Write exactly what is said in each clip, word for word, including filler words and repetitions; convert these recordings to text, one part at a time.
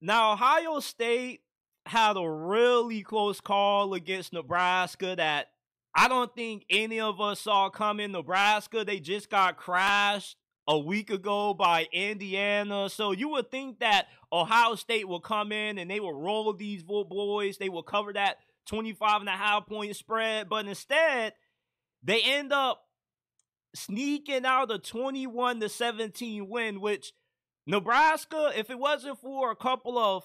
Now, Ohio State had a really close call against Nebraska that I don't think any of us saw coming. Nebraska, they just got crashed a week ago by Indiana. So you would think that Ohio State will come in and they will roll these boys. They will cover that twenty-five and a half point spread. But instead, they end up sneaking out a twenty-one to seventeen win, which Nebraska, if it wasn't for a couple of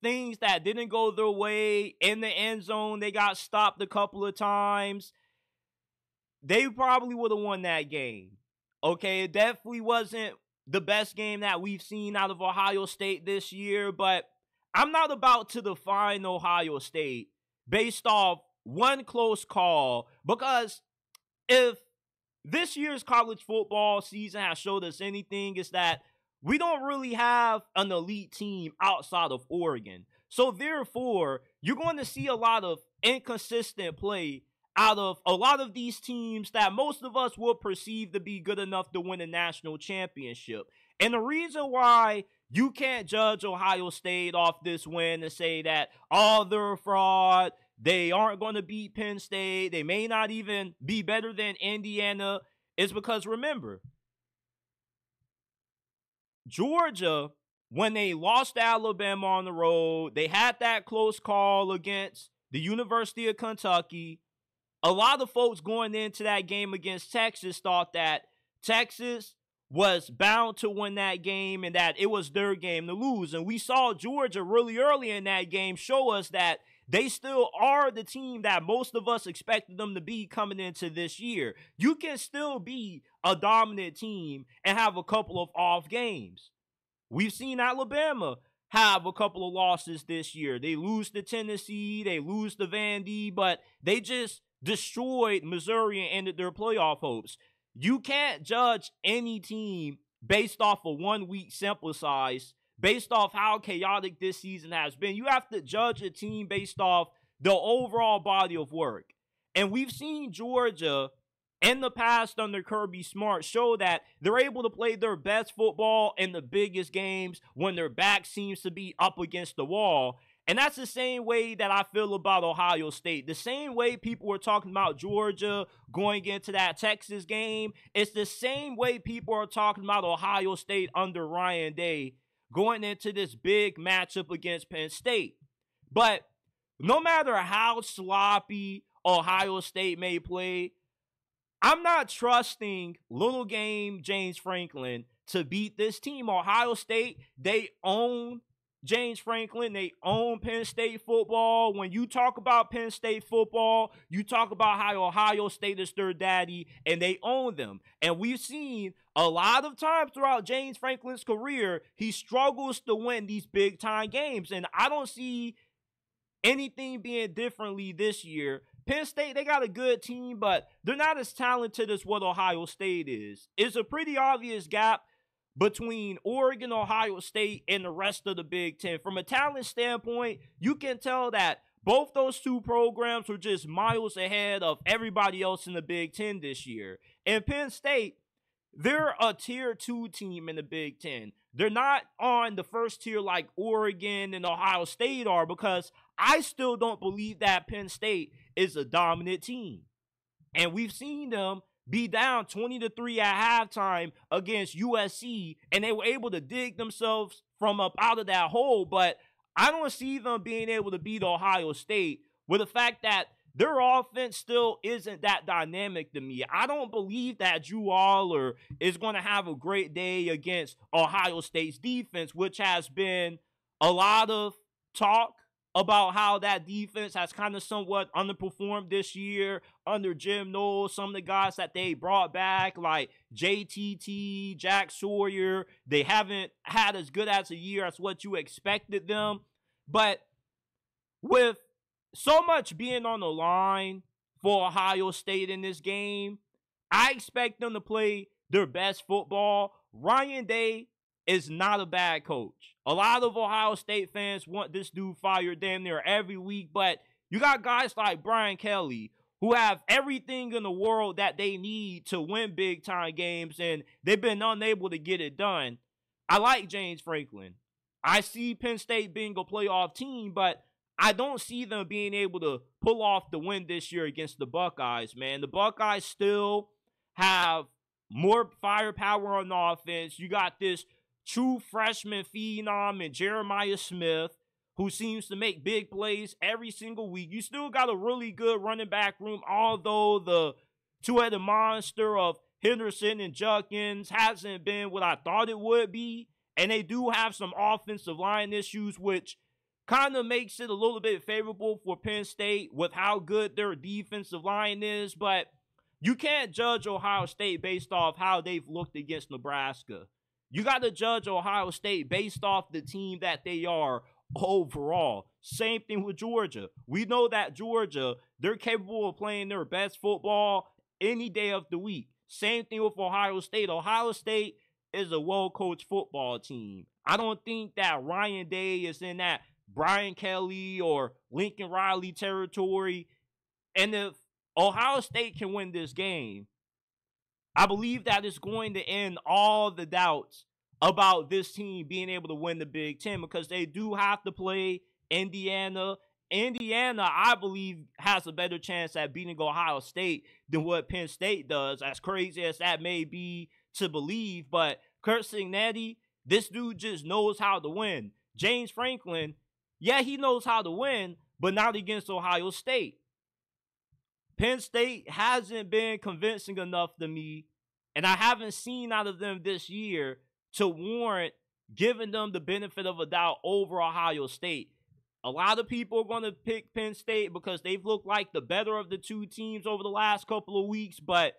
things that didn't go their way in the end zone, they got stopped a couple of times, they probably would have won that game. Okay, it definitely wasn't the best game that we've seen out of Ohio State this year, but I'm not about to define Ohio State based off one close call, because if this year's college football season has showed us anything, it's that we don't really have an elite team outside of Oregon. So therefore, you're going to see a lot of inconsistent play out of a lot of these teams that most of us will perceive to be good enough to win a national championship. And the reason why you can't judge Ohio State off this win and say that, oh, they're a fraud, they aren't going to beat Penn State, they may not even be better than Indiana, is because, remember, Georgia, when they lost to Alabama on the road, they had that close call against the University of Kentucky. A lot of folks going into that game against Texas thought that Texas was bound to win that game and that it was their game to lose. And we saw Georgia really early in that game show us that they still are the team that most of us expected them to be coming into this year. You can still be a dominant team and have a couple of off games. We've seen Alabama have a couple of losses this year. They lose to Tennessee, they lose to Vandy, but they just destroyed Missouri and ended their playoff hopes. You can't judge any team based off a one-week sample size, based off how chaotic this season has been. You have to judge a team based off the overall body of work. And we've seen Georgia in the past under Kirby Smart show that they're able to play their best football in the biggest games when their back seems to be up against the wall. And that's the same way that I feel about Ohio State. The same way people were talking about Georgia going into that Texas game, it's the same way people are talking about Ohio State under Ryan Day going into this big matchup against Penn State. But no matter how sloppy Ohio State may play, I'm not trusting little game James Franklin to beat this team. Ohio State, they own James Franklin. They own Penn State football. When you talk about Penn State football, you talk about how Ohio State is their daddy, and they own them. And we've seen a lot of times throughout James Franklin's career, he struggles to win these big-time games, and I don't see anything being differently this year. Penn State, they got a good team, but they're not as talented as what Ohio State is. It's a pretty obvious gap between Oregon, Ohio State, and the rest of the Big Ten. From a talent standpoint, you can tell that both those two programs were just miles ahead of everybody else in the Big Ten this year. And Penn State, they're a tier two team in the Big Ten. They're not on the first tier like Oregon and Ohio State are, because I still don't believe that Penn State is a dominant team. And we've seen them be down twenty to three at halftime against U S C, and they were able to dig themselves from up out of that hole. But I don't see them being able to beat Ohio State, with the fact that their offense still isn't that dynamic to me. I don't believe that Drew Aller is going to have a great day against Ohio State's defense, which has been a lot of talk about how that defense has kind of somewhat underperformed this year under Jim Knowles. Some of the guys that they brought back, like J T T, Jack Sawyer, they haven't had as good as a year as what you expected them. But with so much being on the line for Ohio State in this game, I expect them to play their best football. Ryan Day is not a bad coach. A lot of Ohio State fans want this dude fired damn near every week, but you got guys like Brian Kelly who have everything in the world that they need to win big-time games, and they've been unable to get it done. I like James Franklin. I see Penn State being a playoff team, but I don't see them being able to pull off the win this year against the Buckeyes, man. The Buckeyes still have more firepower on offense. You got this true freshman phenom and Jeremiah Smith, who seems to make big plays every single week. You still got a really good running back room, although the two-headed monster of Henderson and Judkins hasn't been what I thought it would be. And they do have some offensive line issues, which kind of makes it a little bit favorable for Penn State with how good their defensive line is. But you can't judge Ohio State based off how they've looked against Nebraska. You got to judge Ohio State based off the team that they are overall. Same thing with Georgia. We know that Georgia, they're capable of playing their best football any day of the week. Same thing with Ohio State. Ohio State is a well-coached football team. I don't think that Ryan Day is in that Brian Kelly or Lincoln Riley territory. And if Ohio State can win this game, I believe that it's going to end all the doubts about this team being able to win the Big Ten, because they do have to play Indiana. Indiana, I believe, has a better chance at beating Ohio State than what Penn State does, as crazy as that may be to believe. But Kurt Cignetti, this dude just knows how to win. James Franklin, yeah, he knows how to win, but not against Ohio State. Penn State hasn't been convincing enough to me, and I haven't seen out of them this year to warrant giving them the benefit of a doubt over Ohio State. A lot of people are going to pick Penn State because they've looked like the better of the two teams over the last couple of weeks, but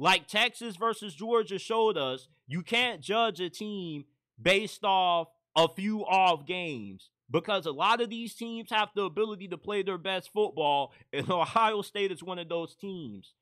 like Texas versus Georgia showed us, you can't judge a team based off a few off games, because a lot of these teams have the ability to play their best football, and Ohio State is one of those teams.